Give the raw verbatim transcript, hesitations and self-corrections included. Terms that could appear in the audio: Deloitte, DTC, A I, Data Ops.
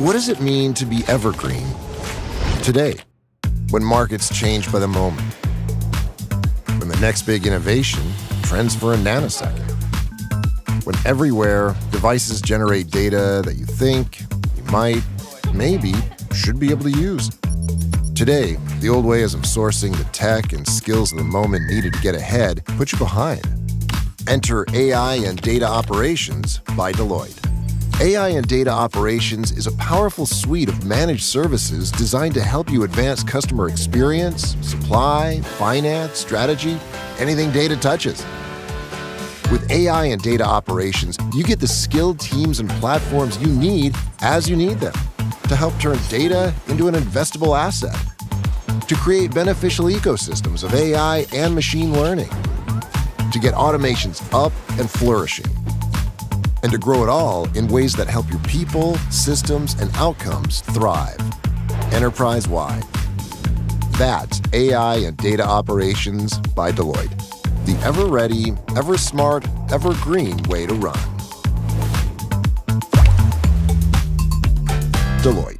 What does it mean to be evergreen today, when markets change by the moment, when the next big innovation trends for a nanosecond, when everywhere devices generate data that you think, you might, maybe, should be able to use? Today, the old ways of sourcing the tech and skills of the moment needed to get ahead put you behind. Enter A I and Data Operations by Deloitte. A I and Data Operations is a powerful suite of managed services designed to help you advance customer experience, supply, finance, strategy, anything data touches. With A I and Data Operations, you get the skilled teams and platforms you need as you need them to help turn data into an investable asset, to create beneficial ecosystems of A I and machine learning, to get automations up and flourishing, and to grow it all in ways that help your people, systems, and outcomes thrive, enterprise-wide. That's A I and Data Operations by Deloitte, the ever-ready, ever-smart, ever-green way to run. Deloitte.